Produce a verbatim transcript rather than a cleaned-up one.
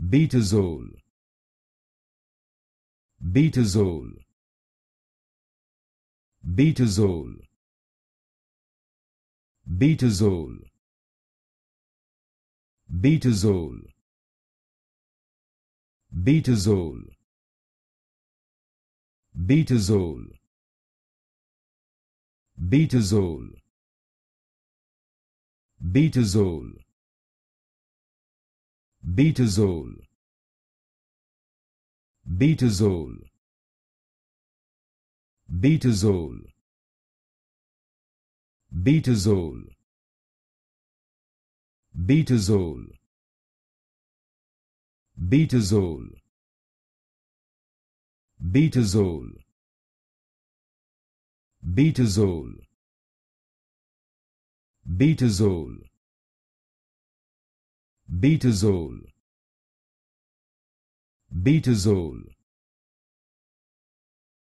Betazole. Betazole. Betazole. Betazole. Betazole. Betazole. Betazole. Betazole. Betazole. Betazole. Betazole. Betazole. Betazole. Betazole. Betazole. Betazole. Betazole. Betazole. Betazole. Betazole.